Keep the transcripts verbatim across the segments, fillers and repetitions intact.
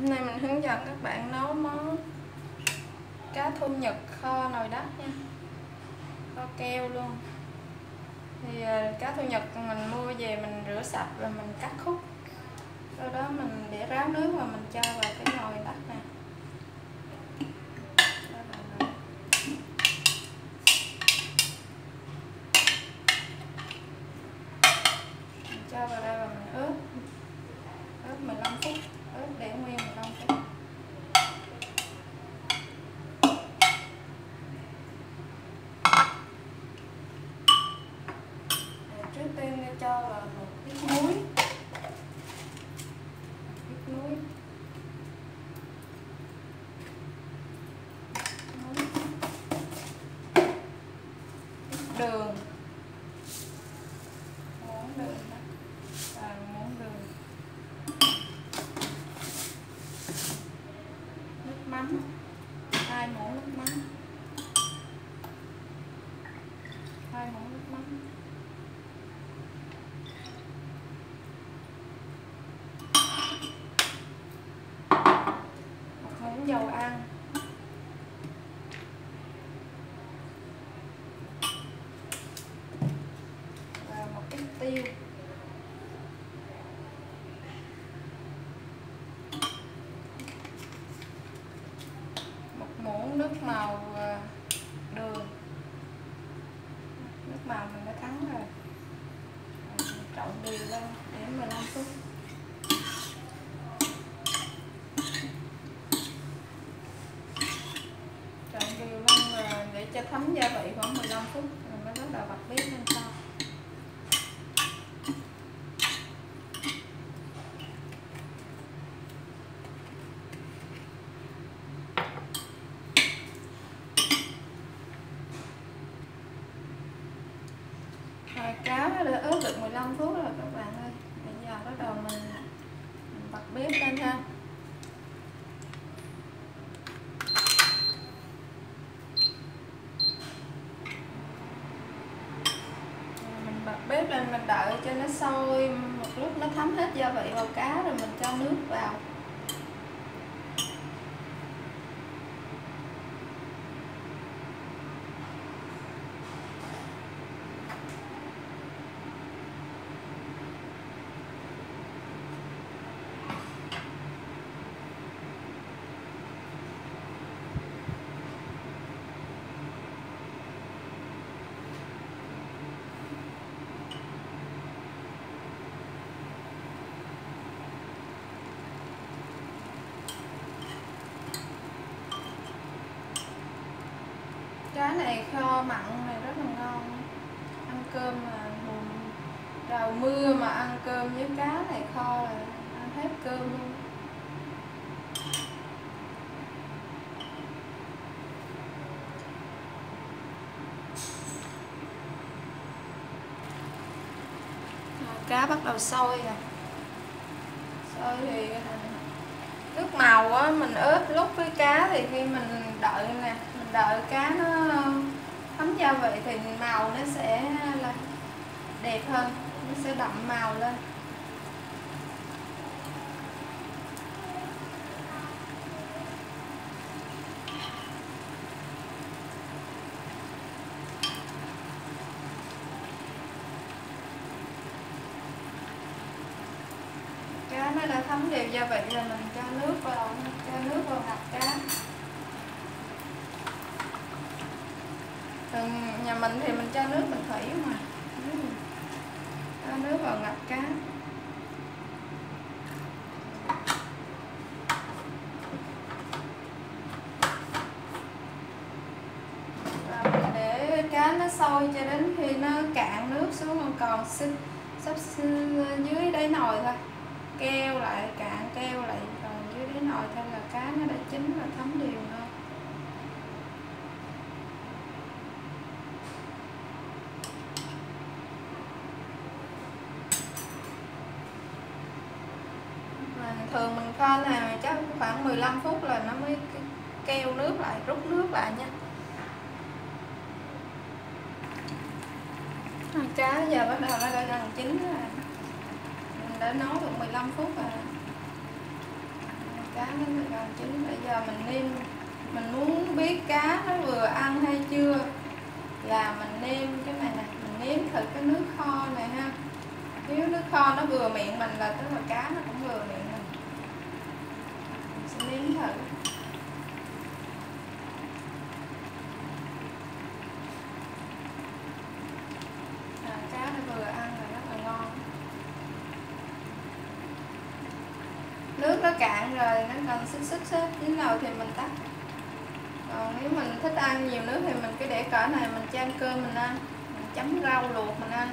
Hôm nay mình hướng dẫn các bạn nấu món cá thu Nhật kho nồi đất nha, kho keo luôn. Thì cá thu Nhật mình mua về mình rửa sạch rồi mình cắt khúc, sau đó mình để ráo nước và mình cho vào cái nồi đất nè. Mình cho vào đây và mình ướp ướp mười lăm phút, ướp để nguyên mười lăm phút. Trước tiên tôi cho vào một ít muối, ít muối, ít đường, muỗng đường đó, và muỗng đường, nước mắm, hai muỗng nước mắm, hai muỗng nước mắm. Dầu ăn, và một ít tiêu. Một muỗng nước màu đường. Nước màu mình đã thắng rồi. Trộn đều lên để mười lăm phút. Để cho thấm gia vị khoảng mười lăm phút rồi mới bắt đầu bật bếp lên sau. Rồi cá đã ướp được mười lăm phút rồi các bạn ơi. Bây giờ bắt đầu mình, mình bật bếp lên ha. Bếp lên mình đợi cho nó sôi một lúc, nó thấm hết gia vị vào cá rồi mình cho nước vào. Cá này kho mặn này rất là ngon, ăn cơm mà rào mưa mà ăn cơm với cá này kho là ăn hết cơm luôn. Cá bắt đầu sôi rồi, sôi thì nước màu á mình ướp lúc với cá, thì khi mình đợi nè, mình đợi cá nó thấm gia vị thì màu nó sẽ là đẹp hơn, nó sẽ đậm màu lên. Cá nó đã thấm đều gia vị rồi mình cho nước vào, cho nước vào hạt cá. Ừ, nhà mình thì mình cho nước bình thủy mà, cho nước vào ngập cá. Và mình để cá nó sôi cho đến khi nó cạn nước xuống, còn xinh, sắp xinh dưới đáy nồi thôi. Keo lại, cạn keo lại, còn dưới đáy nồi thôi là cá nó đã chín và thấm đều thôi. Thường mình kho là chắc khoảng mười lăm phút là nó mới keo nước lại, rút nước lại nha. Cá giờ bắt đầu nó đã gần chín rồi, mình đã nấu được mười lăm phút rồi. Cá nhưng mà còn chính bây giờ mình nêm, mình muốn biết cá nó vừa ăn hay chưa là mình nêm cái này nè, mình nếm thử cái nước kho này ha. Nếu nước kho nó vừa miệng mình là tức là cá nó cũng vừa miệng mình. Mình sẽ nếm thử. À, cá nó vừa ăn là rất là ngon. Nước nó cạn rồi nó còn xích xích xích đến nào thì mình tắt. Còn nếu mình thích ăn nhiều nước thì mình cứ để cỡ này mình chan cơm mình ăn, mình chấm rau luộc mình ăn.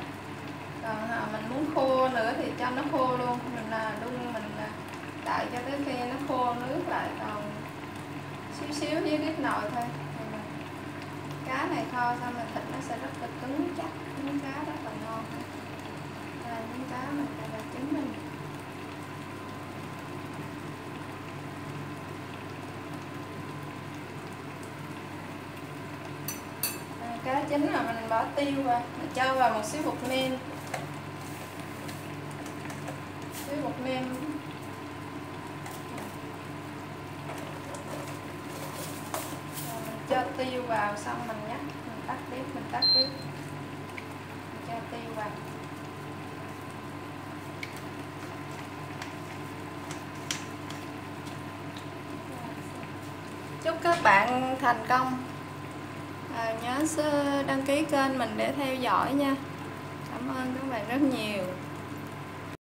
Còn à, mình muốn khô nữa thì cho nó khô luôn, mình là đun mình đợi cho tới khi nó khô nước lại, còn xíu xíu với đít nồi thôi. Mình, cá này kho xong là thịt nó sẽ rất là cứng chắc, miếng cá rất là ngon. Đây miếng cá mình phải là chính mình. À, cá chín là mình bỏ tiêu vào, mình cho vào một xíu bột nêm. Bột nêm cho tiêu vào xong mình nhắc mình tắt bếp, mình tắt bếp mình cho tiêu vào. Chúc các bạn thành công, à, nhớ đăng ký kênh mình để theo dõi nha. Cảm ơn các bạn rất nhiều.